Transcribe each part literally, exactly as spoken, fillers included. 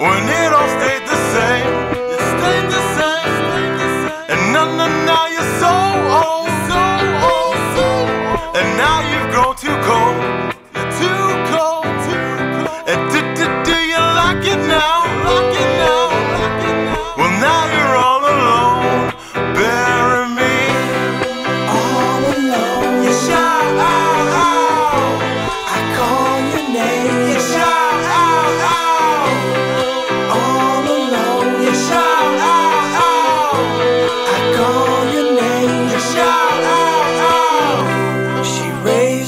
When it all stayed the same, it stayed the same, stayed the same. And now, now, now you're so old, so old, so old. And now you've grown too cold, you're too cold, too cold. And do, do, do you like it now? Like it now, like it now. Well, now you're all alone. Bury me all alone. You shout, I call your name. You shout.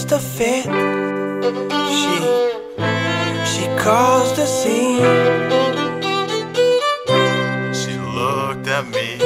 A fit. She, she caused a scene. She looked at me.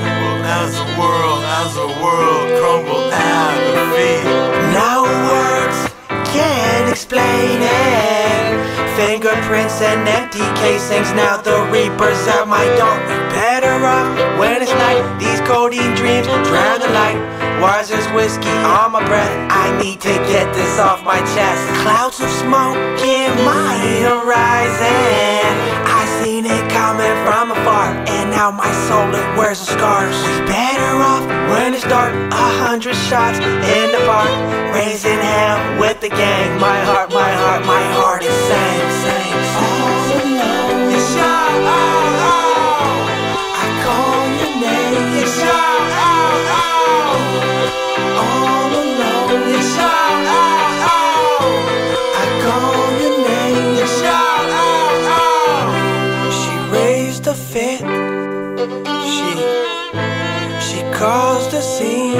Well, as the world, as the world crumbled at the feet. No words can explain it. Fingerprints and empty casings. Now the reapers at my door. Better off when it's night. These codeine dreams drown the light. Why there's whiskey on my breath? I need to get this off my chest. Clouds of smoke in my horizon. I seen it coming from afar, and now my soul, it wears the scars. We better off when it's dark. A hundred shots in the park, raising hell with the gang. My heart, my heart, my heart is sang, sang, sang. You shout, I call your name. You shout. All alone, you shout out, oh, I call your name, you shout out, oh. She raised a fit. She, she caused a scene.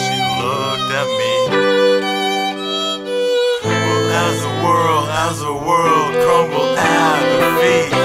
She looked at me. Well, as the world, as the world crumbled at her feet.